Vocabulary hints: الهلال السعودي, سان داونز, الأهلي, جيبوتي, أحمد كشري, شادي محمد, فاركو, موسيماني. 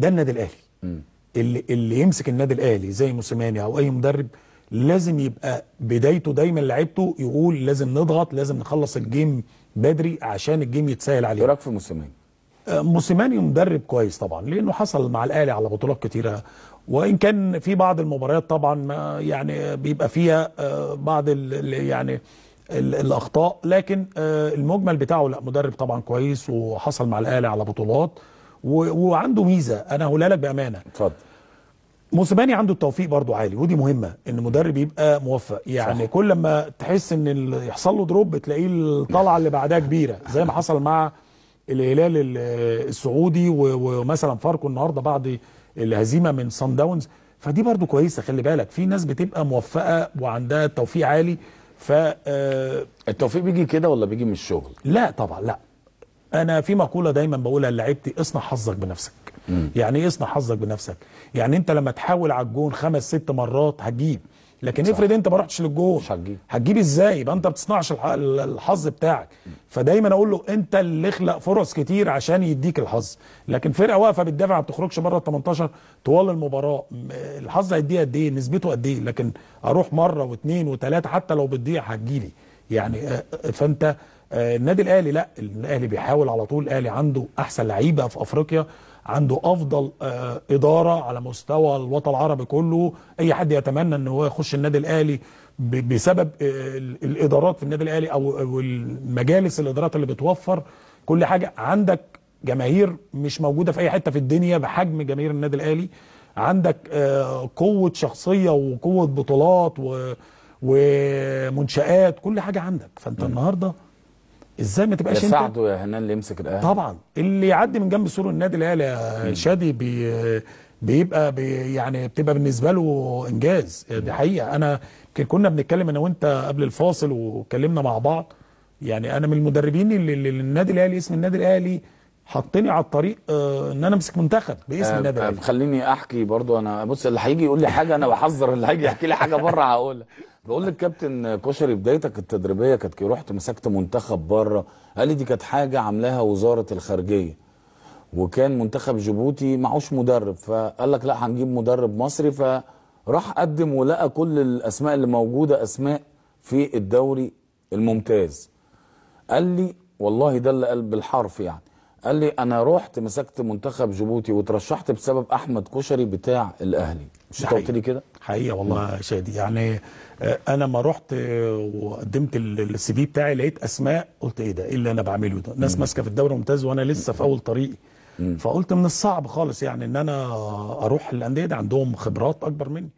ده النادي الاهلي. اللي يمسك النادي الاهلي زي موسيماني او اي مدرب لازم يبقى بدايته دايما لعيبته يقول لازم نضغط، لازم نخلص الجيم بدري عشان الجيم يتسهل عليه. ايه رايك في موسيماني؟ موسيماني مدرب كويس طبعا، لانه حصل مع الاهلي على بطولات كتيره، وان كان في بعض المباريات طبعا ما يعني بيبقى فيها بعض يعني الاخطاء، لكن المجمل بتاعه لا مدرب طبعا كويس، وحصل مع الاهلي على بطولات وعنده ميزه. انا هقولها لك بامانه، اتفضل. موسيماني عنده التوفيق برضو عالي، ودي مهمه ان مدرب يبقى موفق، يعني صح. كل ما تحس ان يحصل له دروب بتلاقيه الطلعه اللي بعدها كبيره، زي ما حصل مع الهلال السعودي ومثلا فاركو النهارده بعد الهزيمه من سان داونز، فدي برضو كويسه. خلي بالك في ناس بتبقى موفقه وعندها التوفيق عالي. ف التوفيق بيجي كده ولا بيجي من الشغل؟ لا طبعا، لا. انا في مقوله دايما بقولها لعيبتي، اصنع حظك بنفسك. يعني ايه اصنع حظك بنفسك؟ يعني انت لما تحاول على الجون 5-6 مرات هتجيب، لكن صح. افرض انت ما رحتش للجون مش هتجيب، ازاي؟ يبقى انت ما بتصنعش الحظ بتاعك. فدايما اقول له انت اللي اخلق فرص كتير عشان يديك الحظ، لكن فرقه واقفه بتدافع ما بتخرجش بره ال 18 طوال المباراه، الحظ هيديها قد ايه؟ نسبته قد ايه؟ لكن اروح مره واثنين وثلاثه حتى لو بتضيع هتجيلي يعني. فانت النادي الاهلي لا، الاهلي بيحاول على طول. الاهلي عنده احسن لعيبه في افريقيا، عنده افضل اداره على مستوى الوطن العربي كله. اي حد يتمنى ان هو يخش النادي الاهلي بسبب الادارات في النادي الاهلي او المجالس الادارات اللي بتوفر كل حاجه. عندك جماهير مش موجوده في اي حته في الدنيا بحجم جماهير النادي الاهلي، عندك قوه شخصيه وقوه بطولات ومنشآت، كل حاجه عندك. فانت النهارده ازاي ما تبقاش انت تساعده يا هنان اللي يمسك الاهلي؟ طبعا اللي يعدي من جنب سور النادي الاهلي يا شادي بيبقى يعني بتبقى بالنسبه له انجاز. دي حقيقه. انا كنا بنتكلم انا وانت قبل الفاصل واتكلمنا مع بعض، يعني انا من المدربين اللي النادي الاهلي اسم النادي الاهلي حطني على الطريق ان انا امسك منتخب باسم النادي الاهلي. خليني احكي برضو. انا بص، اللي هيجي يقول لي حاجه انا بحذر، اللي هيجي يحكي لي حاجه بره هقولها. بقول لك كابتن كشري، بدايتك التدريبيه كانت رحت مسكت منتخب بره، قال لي دي كانت حاجه عاملاها وزاره الخارجيه، وكان منتخب جيبوتي معهوش مدرب، فقال لك لا هنجيب مدرب مصري، فراح قدم ولقى كل الاسماء اللي موجوده اسماء في الدوري الممتاز. قال لي والله ده اللي قال بالحرف، يعني قال لي أنا رحت مسكت منتخب جيبوتي وترشحت بسبب أحمد كشري بتاع الأهلي. مش أنت قلت لي كده؟ حقيقة والله يا شادي، يعني أنا ما رحت وقدمت السي في بتاعي لقيت أسماء، قلت إيه ده؟ إيه اللي أنا بعمله ده؟ ناس ماسكة في الدوري الممتاز وأنا لسه في أول طريقي. فقلت من الصعب خالص يعني إن أنا أروح الأندية دي، عندهم خبرات أكبر مني.